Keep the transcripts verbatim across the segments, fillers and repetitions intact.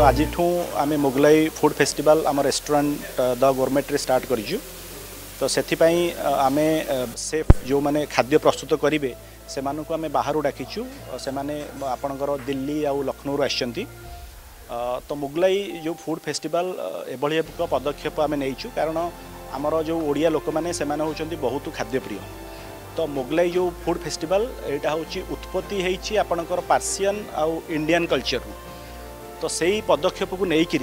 तो आज आम मुगलाई फूड फेस्टिवल आम रेस्टोरेंट द गोरमेट्रे स्टार्ट करूँ। तो सेथिपाई आम सेफ जो मैंने खाद्य प्रस्तुत करेंगे से मानक आम बाहर डाकिचु से आपणकर दिल्ली आउ लखनऊ आसचंती। तो मुगलाई जो फूड फेस्टिवल एभली एक पदक्षेप आम नहीं कारण आमर जो ओडिया लोक मैंने से बहुत खाद्यप्रिय। तो मुगलाई जो फूड फेस्टिवल यहाँ हूँ उत्पत्ति होती आपणकर पार्सियन आउ इंडियन कल्चर रू। तो सही पदक्षेप को लेकर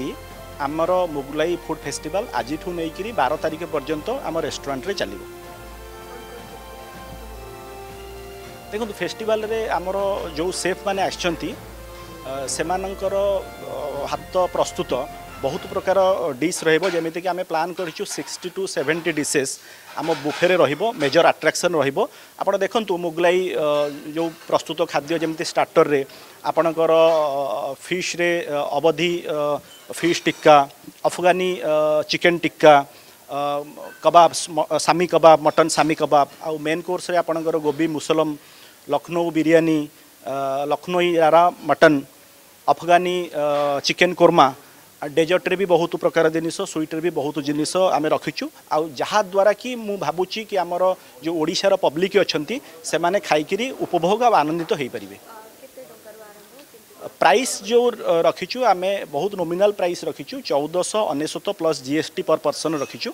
आमर मुगलाई फूड फेस्टिवल आज नहीं बारह तारीख पर्यंत आम रेस्टोरेंट रे चलो। देखो फेस्टिवल रे आमर जो सेफ मैंने आसमानकर हाथ प्रस्तुत बहुत प्रकार डिश रमिक आम प्लां करूँ सिक्सटी टू सेवेन्टी डिशेस आम बुफे रहिबो। मेजर आट्राक्शन रहिबो आपण देखंतु मुगलाई जो प्रस्तुत खाद्य जमी स्टार्टर रे आपणकर फिश रे अवधि फिश टिक्का अफगानी चिकन टिक्का कबाब सामी कबाब मटन सामी कबाब आउ मेन कोर्स रे आपणकर गोबी मुसलम लखनऊ बिरयानी लखनऊ रारा mutton Afghani chicken korma dessert रे भी बहुत प्रकार जिनस स्वीट रे भी बहुत जिनस आम रखीचु आउ जहा द्वारा कि मु भाबुची कि आमर जो ओडिशा रा पब्लिक अछंती से माने खाइकिरी उपभोग आ आनंदित होई परिबे। प्राइस जो रखीचु आम बहुत नोमिनाल प्राइस रखीचु चौदह सौ अनेसत प्लस जीएसटी पर पर्सन रखीचु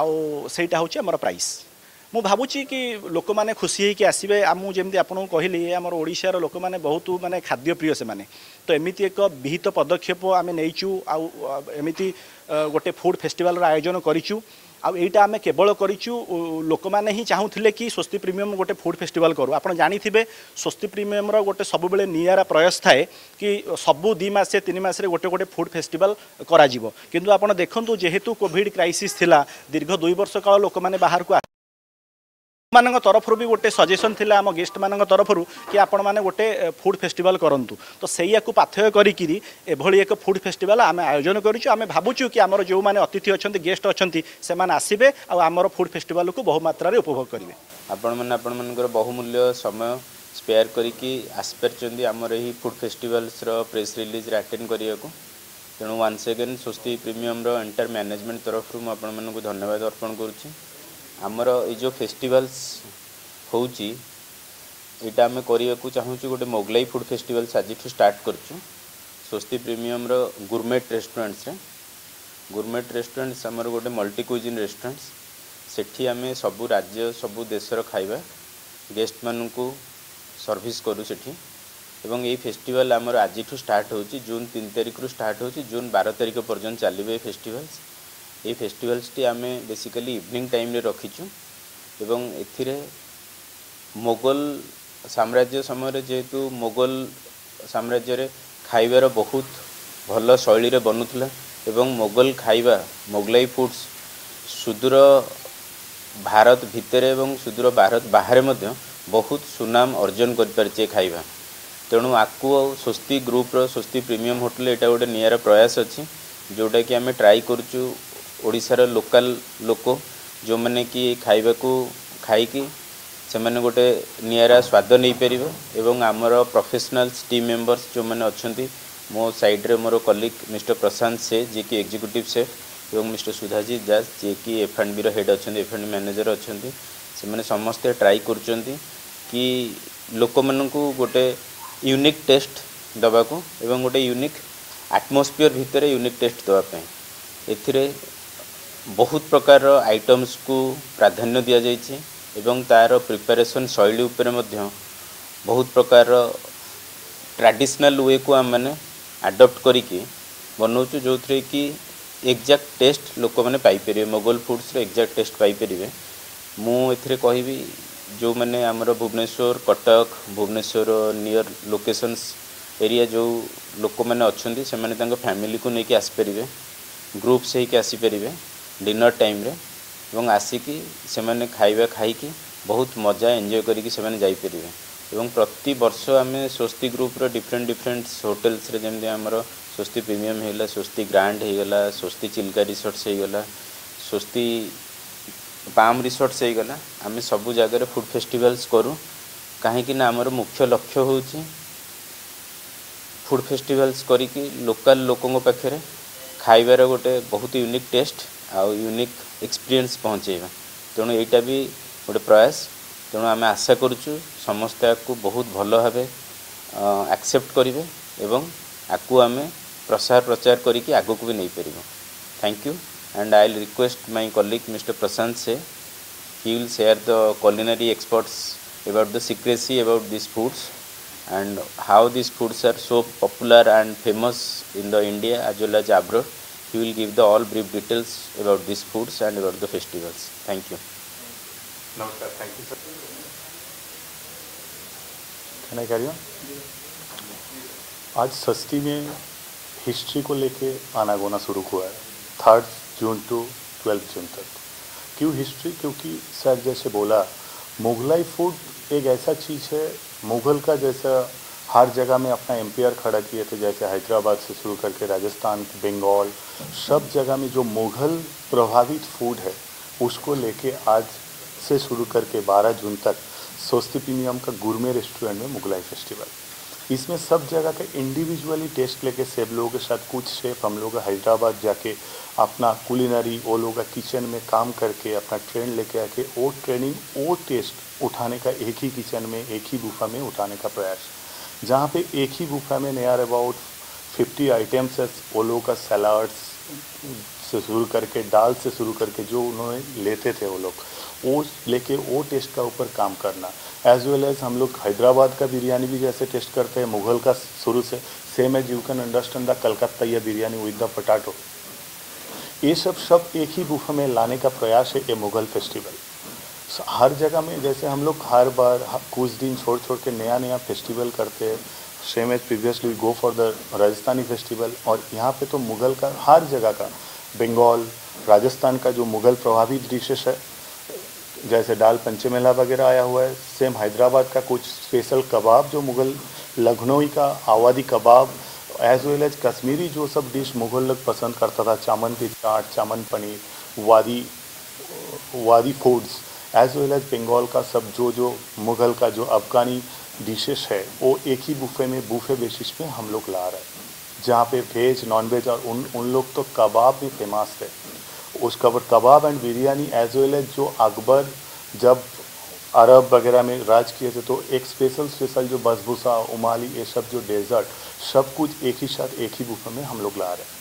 आउ सेटा होची आमर प्राइस। मु भाबुची कि लोक माने खुशी है कि आसीबे। आमु जेमति आपन कहली हमर ओडिशा रो लोक माने बहुत माने खाद्य प्रिय से माने। तो एमिति एक विहित पदक्षेप आमे नैचू आउ एमिति गोटे फूड फेस्टिवल रो आयोजन करिचू आउ एटा आमे केवल करिचू लोक माने ही चाहूथिले कि स्वस्ति प्रीमियम गोटे फूड फेस्टिवल करू। आपन जानिथिबे स्वस्ति प्रीमियम रो गोटे सबबेले नियारा प्रयास थाए कि सबु दो मास से तीन मास रे गोटे गोटे फूड फेस्टिवल करा जीवो। किंतु आपन देखंतु जेहेतु कोविड क्राइसिस थिला दीर्घ दो वर्ष काल लोक माने बाहर को मानक तरफ भी गोटे सजेसन थी आम गेस्ट मान तरफ कि आपण मैंने गोटे फूड फेस्टिवल करूँ। तो सैया पाथय करी एभली एक फूड फेस्टिवल आम आयोजन करूँ। आम भावुँ कि आमर जो मैंने अतिथि अच्छा गेस्ट अच्छा से आसबे आमर फूड फेस्टिवल को बहु मात्रा उपभोग करेंगे। आपर बहुमूल्य समय स्पेयर करके आसपारी आमर यही food festivals press release attend करने को तेणु once again Swosti premium entire management तरफ मुझे धन्यवाद अर्पण करुँची। आमर ये जो फेस्टिवल्स होची एटा आम करवाकू चाहूँ गोटे मोगलाई फूड फेस्टिवल्स आज स्टार्ट करूँ स्वस्ति प्रीमियम गुरमेट रेस्टोरेंट्स रे। गुरमेट रेस्टोरेंट्स आमर गोटे मल्टी क्विजिन रेस्टोरेंट्स सेठी आमे सबू राज्य सबू देशर खाइबा गेस्ट मानू सर्विस करूँ सेठी एवं ये फेस्टिवल आमर आज स्टार्ट होची जून तीन तारिख रु स्टार्ट होची जून बारह तारिख पर्यंत चलो ये फेस्टिवल्स। ये फेस्टिवल्स टी आम बेसिकली इवनिंग टाइम रे रखीचु एवं एथिरे मोगल साम्राज्य समय जेहेतु मोगल साम्राज्य रे खाइबार बहुत भल शैली रे बनुथला एवं मोगल खाइबा मोगलाई फूड्स सुदूर भारत भितरे एवं सुदूर भारत बाहर मध्य बहुत सुनाम अर्जन करपरिचे खाइबा। तेणु आकु स्वस्ति ग्रुप रो स्वस्ति प्रीमियम होटल एटा गोटे नियारा प्रयास अछि जोटा कि आम ट्राई करूचु ओडिशार लोकल लोक जो मैंने कि खाइबा को खाई से मैंने गोटे नियारा स्वाद नहीं पारे एवं आमर प्रोफेशनल्स टीम मेंबर्स जो मैंने अच्छे मो साइड रे मोर कलिग मिस्टर प्रशांत से जी की एग्जीक्यूटिव सेफ एवं मिस्टर सुधाजी दास जी की एफ एंड बी रो हेड अच्छा एफ एंड मैनेजर अच्छा से मैंने समस्ते ट्राई करुँच कि लोक मानू गोटे यूनिक टेस्ट दबा को एवं गोटे यूनिक एटमॉस्फियर भितर यूनिक टेस्ट दवापाई ए बहुत प्रकार आइटम्स को प्राधान्य दिया जायछि एवं तार प्रिपरेशन शैली उपरे मध्य बहुत प्रकार ट्रेडिशनल वे को आम मैंने आडप्ट करिके बनाउछु जो थरे कि एग्जैक्ट टेस्ट लोक मैंने पाई परिवे मोगल फूड्स रे एग्जैक्ट टेस्ट पाई परिवे। मु एथिरे कहिबी जो मैंने हमर Bhubaneswar Cuttack Bhubaneswar near locations area जो लोक मैंने अच्छे से मैंने फैमिली को लेकिन आसपारे ग्रुप्स होसपारे डिनर टाइम रे एवं आसिकी से मैंने खाइबा खाई बहुत मजा एंजॉय करी से मैंने जाई परिवे एवं प्रति वर्ष आम स्वस्ति ग्रुप रो डिफरेंट डिफरेंट होटल्स रे जमदे हमरो स्वस्ति प्रीमियम हेला स्वस्ति ग्रांड हेगला स्वस्ति चिल्का रिसोर्ट्स हेगला स्वस्ति पाम रिसोर्ट्स हेगला आम सब जगह फूड फेस्टिवल्स करूँ कहीं आमर मुख्य लक्ष्य होची फूड फेस्टिवल्स करिकी लोकल लोकों पाखे खाइबार गोटे बहुत यूनिक टेस्ट आउ यूनिक एक्सपीरियंस पहुँचेगा। तेणु यहीटा भी गोटे प्रयास। तेणु आम आशा करुचु समस्ते आपको बहुत भल भाव एक्सेप्ट करेंगे एवं आपको आम प्रसार प्रचार करके आग को भी नहीं पार। Thank you and I will request my colleague mister Prashant से he will share the culinary experts about the secrecy about these foods and how these foods are so popular and famous in the India as well as abroad. He will give the all brief details about these foods and about the festivals. Thank you. Namaskar. Thank you sir. Can I carry on? आज सस्ती में history को लेके आना gonna शुरू हुआ है third June to twelfth June तक। क्यों हिस्ट्री? क्योंकि सर जैसे बोला मुगलाई फूड एक ऐसा चीज़ है, मुग़ल का जैसा हर जगह में अपना एम्पायर खड़ा किए थे, जैसे हैदराबाद से शुरू करके राजस्थान, बंगाल, सब जगह में जो मुग़ल प्रभावित फूड है उसको लेके आज से शुरू करके बारह जून तक स्वस्ति प्रीमियम का गुरमे रेस्टोरेंट में मुगलाई फेस्टिवल, इसमें सब जगह का इंडिविजुअली टेस्ट लेके सब लोगों के साथ कुछ शेफ हम लोग हैदराबाद जाके अपना कुलिनरी वो लोग किचन में काम करके अपना ट्रेंड लेके आके वो ट्रेनिंग वो टेस्ट उठाने का एक ही किचन में एक ही गुफा में उठाने का प्रयास, जहाँ पे एक ही गुफा में नियर अबाउट फिफ्टी आइटम्स है वो लोग का, सलाड्स से शुरू करके दाल से शुरू करके जो उन्होंने लेते थे वो लोग वो लेके वो टेस्ट का ऊपर काम करना। एज वेल एज हम लोग हैदराबाद का बिरयानी भी जैसे टेस्ट करते हैं मुग़ल का शुरू से, same as you can understand the Calcutta या बिरयानी विद द पोटैटो, ये सब सब एक ही गुफा में लाने का प्रयास है ये मुग़ल फेस्टिवल। हर जगह में जैसे हम लोग हर बार कुछ दिन छोड़ छोड़ के नया नया फेस्टिवल करते हैं, same as previously go for the Rajasthani festival, और यहाँ पे तो मुग़ल का हर जगह का बंगाल, राजस्थान का जो मुग़ल प्रभावित डिशेस है जैसे दाल पंचमेला वगैरह आया हुआ है, सेम हैदराबाद का कुछ स्पेशल कबाब जो मुग़ल, लखनऊ का आवादी कबाब, एज वेल एज कश्मीरी जो सब डिश मुग़ल लोग पसंद करता था, चामन की चाट, चामन पनीर, वादी वादी foods, as well as Bengal का सब जो जो मुग़ल का जो अफगानी डिशेस है वो एक ही बुफे में बुफे बेसिस पे हम लोग ला रहे हैं, जहाँ पे वेज नॉन वेज और उन उन लोग तो कबाब में फेमस है। उसका पर kebab and biryani as well as जो अकबर जब अरब वगैरह में राज किए थे तो एक स्पेशल स्पेशल जो बसभूसा, उमाली, ये सब जो डेजर्ट सब कुछ एक ही साथ एक ही बुफे में हम लोग ला रहे हैं।